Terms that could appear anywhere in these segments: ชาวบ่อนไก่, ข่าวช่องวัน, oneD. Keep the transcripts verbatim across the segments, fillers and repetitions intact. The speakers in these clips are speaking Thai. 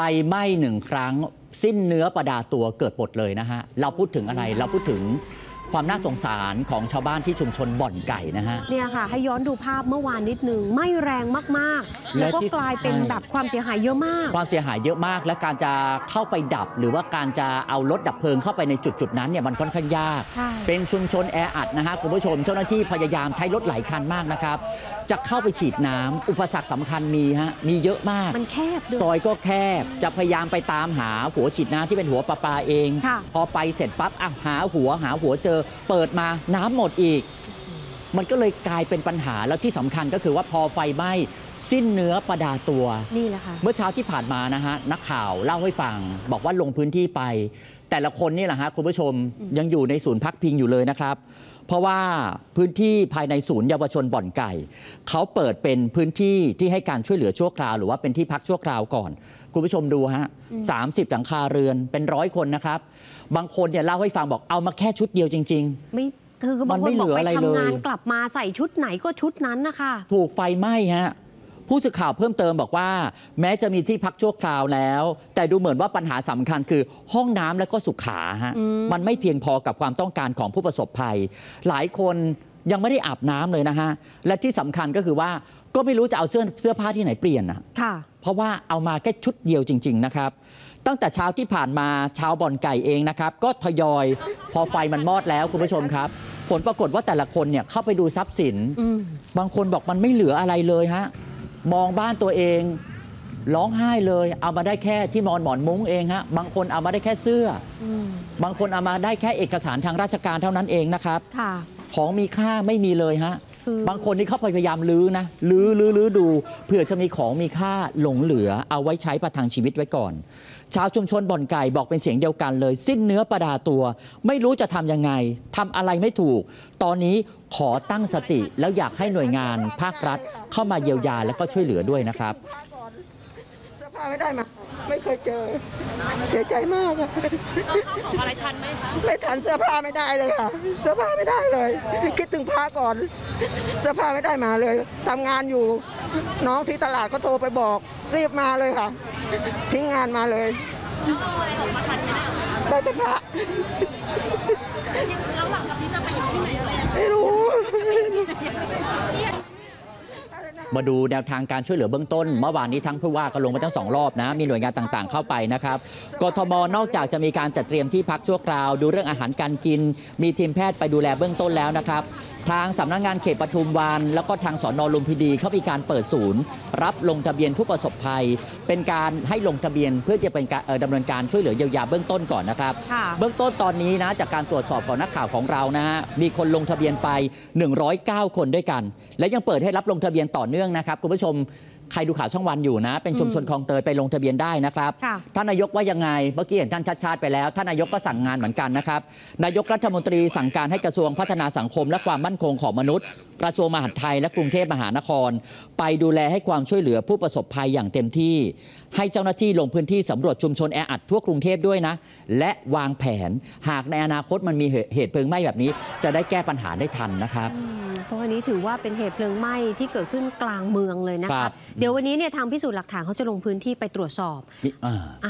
ไฟไหม้หนึ่งครั้งสิ้นเนื้อประดาตัวเกิดหมดเลยนะฮะเราพูดถึงอะไรเราพูดถึงความน่าสงสารของชาวบ้านที่ชุมชนบ่อนไก่นะฮะเนี่ยค่ะให้ย้อนดูภาพเมื่อวานนิดนึงไม่แรงมากๆแล้วก็กลายเป็นแบบความเสียหายเยอะมากความเสียหายเยอะมากและการจะเข้าไปดับหรือว่าการจะเอารถดับเพลิงเข้าไปในจุดจุดนั้นเนี่ยมันค่อนข้างยากเป็นชุมชนแออัดนะฮะคุณผู้ชมเจ้าหน้าที่พยายามใช้รถหลายคันมากนะครับจะเข้าไปฉีดน้ำอุปสรรคสำคัญมีฮะมีเยอะมากมันแคบซอยก็แคบจะพยายามไปตามหาหัวฉีดน้ำที่เป็นหัวปลาปลาเองพอไปเสร็จปั๊บอ่ะหาหัวหาหัวเจอเปิดมาน้ำหมดอีกมันก็เลยกลายเป็นปัญหาแล้วที่สำคัญก็คือว่าพอไฟไหม้สิ้นเนื้อประดาตัวนี่แหละค่ะเมื่อเช้าที่ผ่านมานะฮะนักข่าวเล่าให้ฟังบอกว่าลงพื้นที่ไปแต่ละคนนี่แหละฮะคุณผู้ชมยังอยู่ในศูนย์พักพิงอยู่เลยนะครับเพราะว่าพื้นที่ภายในศูนย์เยาวชนบ่อนไก่เขาเปิดเป็นพื้นที่ที่ให้การช่วยเหลือชั่วคราวหรือว่าเป็นที่พักชั่วคราวก่อนคุณผู้ชมดูฮะสามสิบหลังคาเรือนเป็นร้อยคนนะครับบางคนเนี่ยเล่าให้ฟังบอกเอามาแค่ชุดเดียวจริงๆไม่คือมันไม่เหลืออะไรเลยทำงานกลับมาใส่ชุดไหนก็ชุดนั้นนะคะถูกไฟไหม้ฮะผู้สื่อข่าวเพิ่มเติมบอกว่าแม้จะมีที่พักชั่วคราวแล้วแต่ดูเหมือนว่าปัญหาสำคัญคือห้องน้ำและก็สุขาฮะ ม, มันไม่เพียงพอกับความต้องการของผู้ประสบภัยหลายคนยังไม่ได้อาบน้ำเลยนะฮะและที่สำคัญก็คือว่าก็ไม่รู้จะเอาเสื้อเสื้อผ้าที่ไหนเปลี่ยนนะเพราะว่าเอามาแค่ชุดเดียวจริงๆนะครับตั้งแต่เช้าที่ผ่านมาชาวบ่อนไก่เองนะครับก็ทยอยพอไฟมันมอดแล้วคุณผู้ชมครับผลปรากฏว่าแต่ละคนเนี่ยเข้าไปดูทรัพย์สินบางคนบอกมันไม่เหลืออะไรเลยฮะมองบ้านตัวเองร้องไห้เลยเอามาได้แค่ที่นอนหมอนมุ้งเองฮะบางคนเอามาได้แค่เสื้อบางคนเอามาได้แค่เอกสารทางราชการเท่านั้นเองนะครับของมีค่าไม่มีเลยฮะบางคนที่เข้าไปพยายามลื้อนะลื้อลื้อลื้อดูเพื่อจะมีของมีค่าหลงเหลือเอาไว้ใช้ประทังชีวิตไว้ก่อนชาวชุมชนบ่อนไก่บอกเป็นเสียงเดียวกันเลยสิ้นเนื้อประดาตัวไม่รู้จะทำยังไงทำอะไรไม่ถูกตอนนี้ขอตั้งสติแล้วอยากให้หน่วยงานภาครัฐเข้ามาเยียวยาและก็ช่วยเหลือด้วยนะครับเสื้อผ้าไม่ได้มาไม่เคยเจอเสียใจมากค่ะของอะไรทันไหมคะไม่ทันเสื้อผ้าไม่ได้เลยค่ะเสื้อผ้าไม่ได้เลยคิดถึงพระก่อนเสื้อผ้าไม่ได้มาเลยทำงานอยู่น้องที่ตลาดก็โทรไปบอกรีบมาเลยค่ะทิ้งงานมาเลยได้เป็นพระแล้วหลังจากนี้จะไปอยู่ที่ไหนไม่รู้มาดูแนวทางการช่วยเหลือเบื้องต้นเมื่อวานนี้ทั้งผู้ว่าก็ลงไปทั้งสองรอบนะมีหน่วยงานต่างๆเข้าไปนะครับกทม.นอกจากจะมีการจัดเตรียมที่พักชั่วคราวดูเรื่องอาหารการกินมีทีมแพทย์ไปดูแลเบื้องต้นแล้วนะครับทางสำนักงานเขตปทุมวันแล้วก็ทางสน.ลุมพินีเขามีการเปิดศูนย์รับลงทะเบียนผู้ประสบภัยเป็นการให้ลงทะเบียนเพื่อจะเป็นการดำเนินการช่วยเหลือเยียวยาเบื้องต้นก่อนนะครับเบื้องต้นตอนนี้นะจากการตรวจสอบของนักข่าวของเรานะฮะมีคนลงทะเบียนไปหนึ่งร้อยเก้าคนด้วยกันและยังเปิดให้รับลงทะเบียนต่อเนื่องนะครับคุณผู้ชมใครดูข่าวช่องวันอยู่นะเป็นชุมชนคลองเตยไปลงทะเบียนได้นะครับท่านนายกว่ายังไงเมื่อกี้เห็นท่านชัดชาติไปแล้วท่านนายกก็สั่งงานเหมือนกันนะครับนายกรัฐมนตรีสั่งการให้กระทรวงพัฒนาสังคมและความมั่นคงของมนุษย์กระทรวงมหาดไทยและกรุงเทพมหานครไปดูแลให้ความช่วยเหลือผู้ประสบภัยอย่างเต็มที่ให้เจ้าหน้าที่ลงพื้นที่สำรวจชุมชนแออัดทั่วกรุงเทพด้วยนะและวางแผนหากในอนาคตมันมีเหตุเพลิงไหม้แบบนี้จะได้แก้ปัญหาได้ทันนะครับเพราะอันนี้ถือว่าเป็นเหตุเพลิงไหม้ที่เกิดขึ้นกลางเมืองเลยนะคะเดี๋ยววันนี้เนี่ยทางพิสูจน์หลักฐานเขาจะลงพื้นที่ไปตรวจสอบ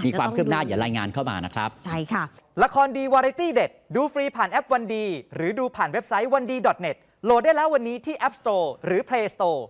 มีความคืบหน้าอย่ารายงานเข้ามานะครับใช่ค่ะละครดีวาไรตี้เด็ดดูฟรีผ่านแอป วันดี หรือดูผ่านเว็บไซต์ วันดี ดอท เน็ต โหลดได้แล้ววันนี้ที่ App Store หรือ Play Store